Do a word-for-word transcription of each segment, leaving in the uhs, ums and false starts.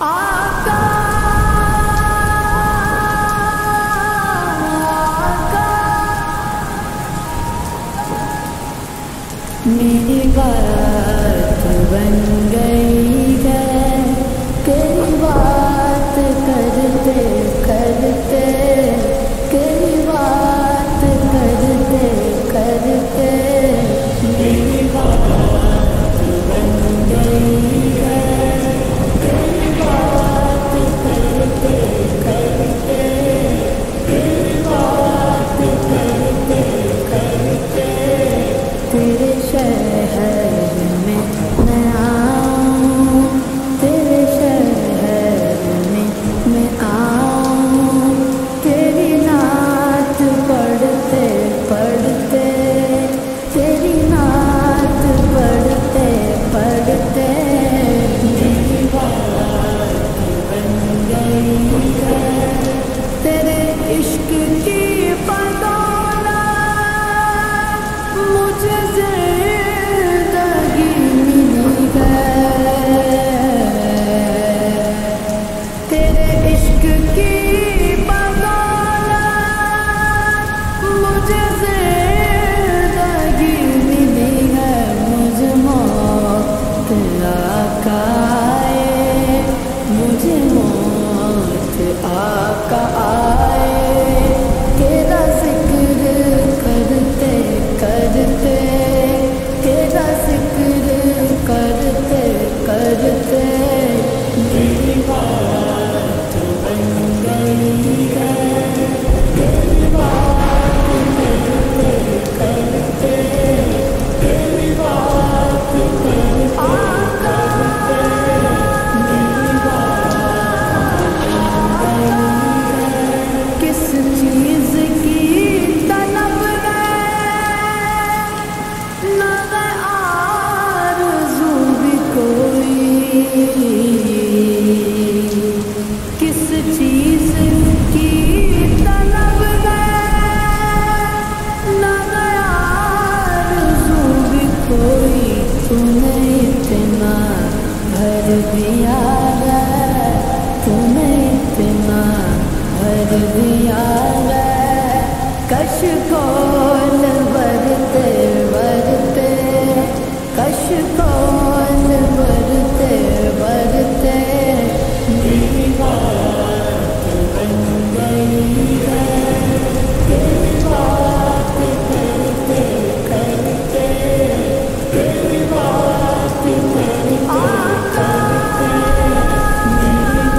मेरी बात बन गई है तेरी बात करते करते तेरी बात करते करते मेरी बात बन गई है तेरी बात करते करते तेरी बात करते करते तेरे शहर में मैं आऊं तेरे शहर में मैं आऊं तेरी नात पढ़ते पढ़ते तेरी नात पढ़ते पढ़ते मेरी बात बन गई है तेरे इश्क की बदौलत मुझे कश खोल बरते बरते कश खोल बरते बरते मेरी बात बन गई है तेरी बात करते करते तेरी बात करते तेरी बात करते करते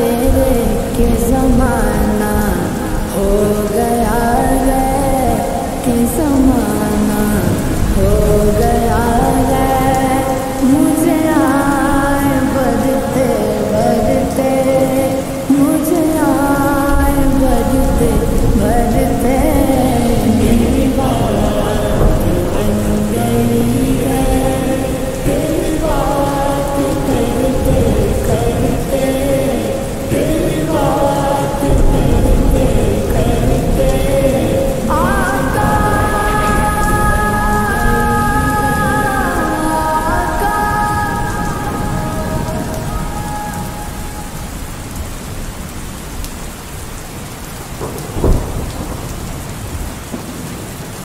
तेरे के ज़माने